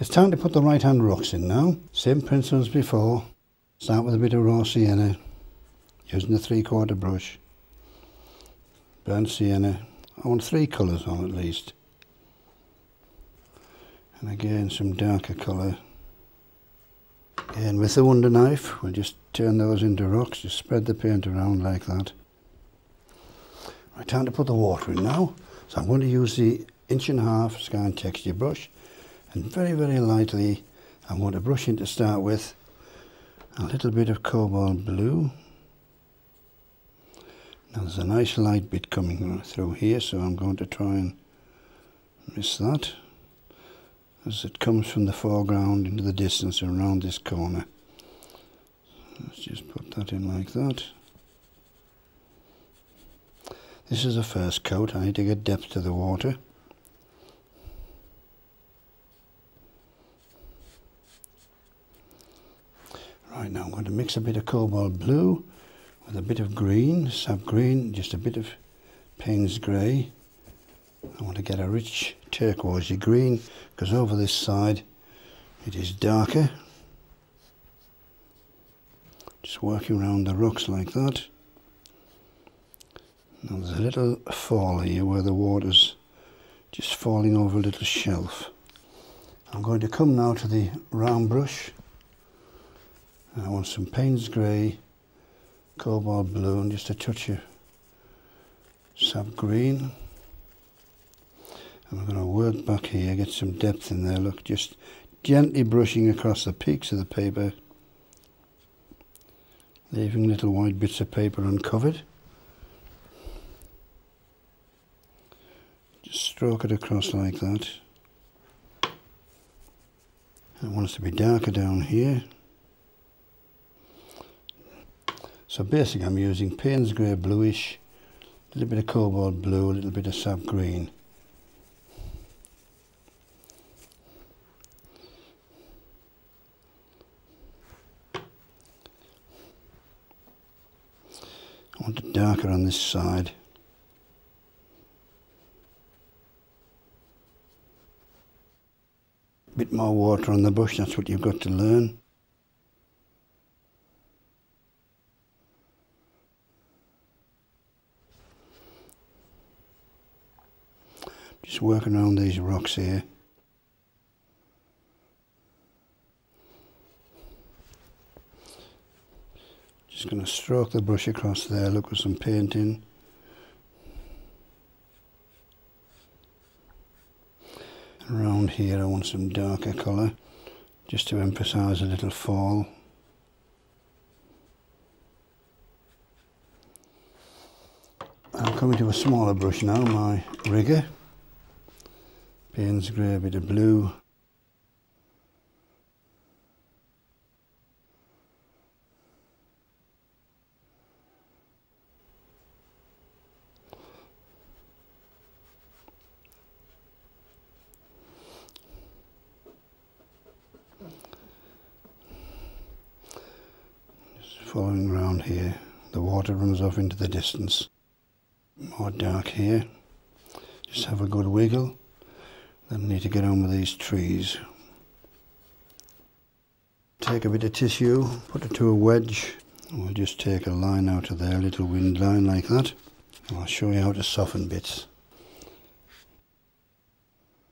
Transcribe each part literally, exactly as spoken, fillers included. It's time to put the right hand rocks in now. Same principle as before. Start with a bit of raw sienna, using the three quarter brush. Burnt sienna. I want three colours on at least. And again some darker colour. And with the Wonder Knife, we'll just turn those into rocks, just spread the paint around like that. Right, time to put the water in now. So I'm going to use the inch and a half sky and texture brush, and very, very lightly I'm going to brush in to start with a little bit of cobalt blue. Now there's a nice light bit coming through here, so I'm going to try and miss that as it comes from the foreground into the distance around this corner. Let's just put that in like that. This is the first coat. I need to get depth to the water. Right, now I'm going to mix a bit of cobalt blue with a bit of green, sap green, just a bit of Payne's Grey. I want to get a rich turquoisey green, because over this side it is darker. Just working around the rocks like that. Now there's a little fall here where the water's just falling over a little shelf. I'm going to come now to the round brush, and I want some Payne's Grey, cobalt blue, and just a touch of sap green. And we're going to work back here, get some depth in there. Look, just gently brushing across the peaks of the paper, leaving little white bits of paper uncovered. Just stroke it across like that. I want it to be darker down here. So basically I'm using Payne's Grey bluish, a little bit of cobalt blue, a little bit of sap green. I want it darker on this side. Bit more water on the bush, that's what you've got to learn. Just working around these rocks here. Just going to stroke the brush across there, look, with some paint in. Around here I want some darker colour, just to emphasise a little fall. I'm coming to a smaller brush now, my rigger. Payne's Grey, a bit of blue. Following round here, the water runs off into the distance. More dark here. Just have a good wiggle. Then we need to get on with these trees. Take a bit of tissue, put it to a wedge. We'll just take a line out of there, a little wind line like that. And I'll show you how to soften bits.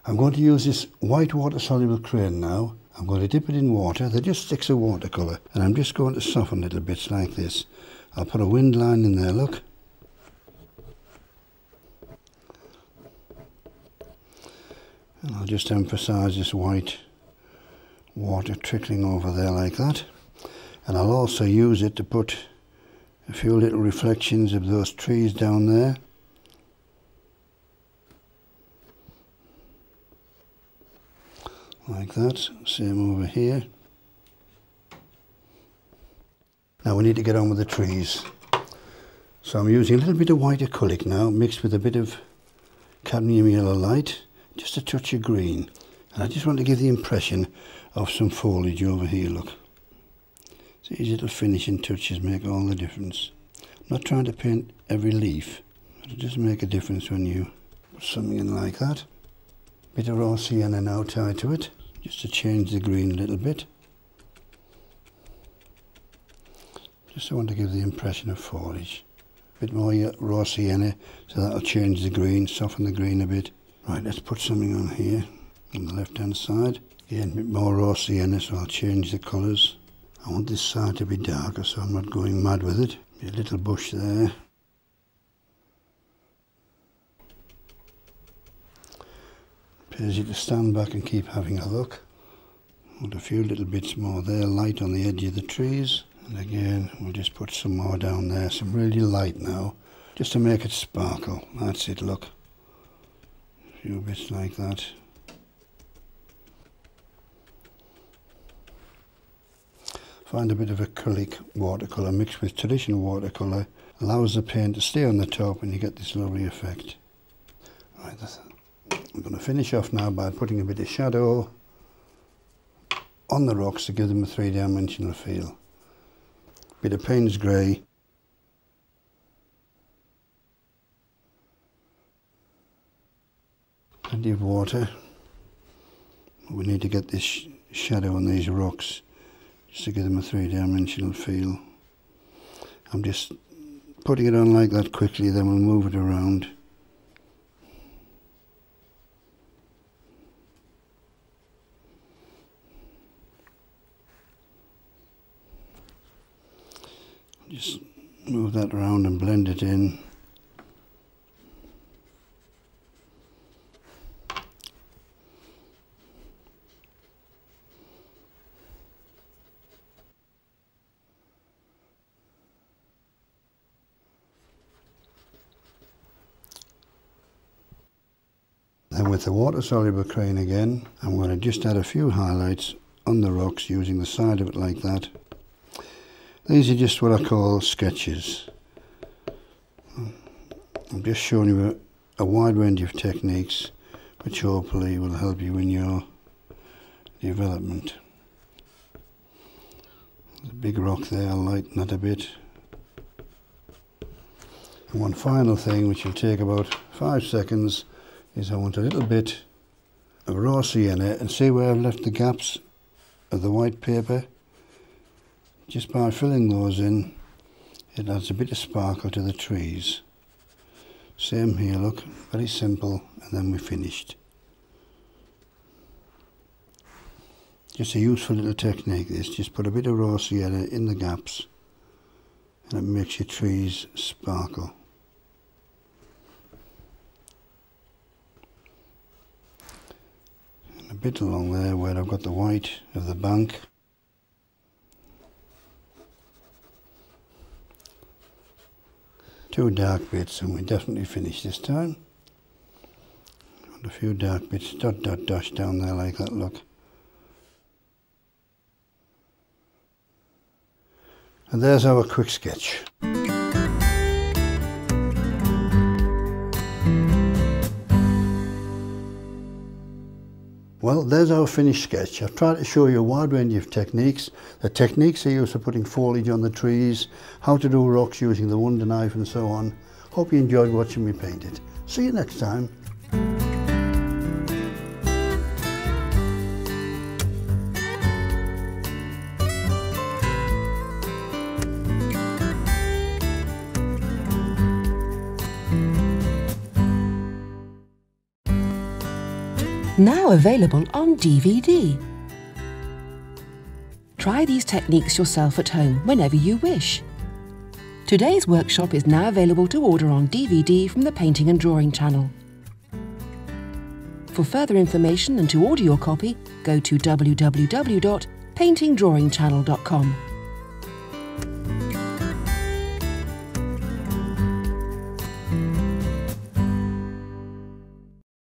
I'm going to use this white water soluble crayon now. I'm going to dip it in water. They're just sticks of watercolour, and I'm just going to soften little bits like this. I'll put a wind line in there, look. And I'll just emphasise this white water trickling over there like that. And I'll also use it to put a few little reflections of those trees down there. Like that, same over here. Now we need to get on with the trees. So I'm using a little bit of white acrylic now, mixed with a bit of cadmium yellow light, just a touch of green. And I just want to give the impression of some foliage over here, look. These little finishing touches make all the difference. I'm not trying to paint every leaf, but it does make a difference when you put something in like that. Bit of raw sienna now tied to it. just to change the green a little bit. Just I want to give the impression of foliage. A bit more raw sienna, so that'll change the green, soften the green a bit. Right, let's put something on here, on the left-hand side. Again, a bit more raw sienna, so I'll change the colours. I want this side to be darker, so I'm not going mad with it. A little bush there. Appears you can stand back and keep having a look. Want a few little bits more there, light on the edge of the trees. And again, we'll just put some more down there, some really light now, just to make it sparkle. That's it, look. A few bits like that. Find a bit of acrylic watercolour mixed with traditional watercolour, allows the paint to stay on the top and you get this lovely effect. Right, that's, I'm going to finish off now by putting a bit of shadow on the rocks to give them a three-dimensional feel. Bit of Payne's Grey. Plenty of water. We need to get this sh shadow on these rocks just to give them a three-dimensional feel. I'm just putting it on like that quickly, then we'll move it around. Just move that around and blend it in. Then with the water-soluble crayon again, I'm going to just add a few highlights on the rocks using the side of it like that. These are just what I call sketches. I'm just showing you a, a wide range of techniques which hopefully will help you in your development. There's a big rock there, I'll lighten that a bit. And one final thing which will take about five seconds is I want a little bit of raw sienna, and see where I've left the gaps of the white paper? Just by filling those in, it adds a bit of sparkle to the trees. Same here, look, very simple, and then we're finished. Just a useful little technique this, just put a bit of raw sienna in the gaps and it makes your trees sparkle. And a bit along there where I've got the white of the bank. Two dark bits, and we definitely finished this time. And a few dark bits, dot dot dash down there like that, look. And there's our quick sketch. Well, there's our finished sketch. I've tried to show you a wide range of techniques. The techniques I use for putting foliage on the trees, how to do rocks using the Wonder Knife and so on. Hope you enjoyed watching me paint it. See you next time. Now available on D V D. Try these techniques yourself at home whenever you wish. Today's workshop is now available to order on D V D from the Painting and Drawing Channel. For further information and to order your copy, go to w w w dot painting drawing channel dot com.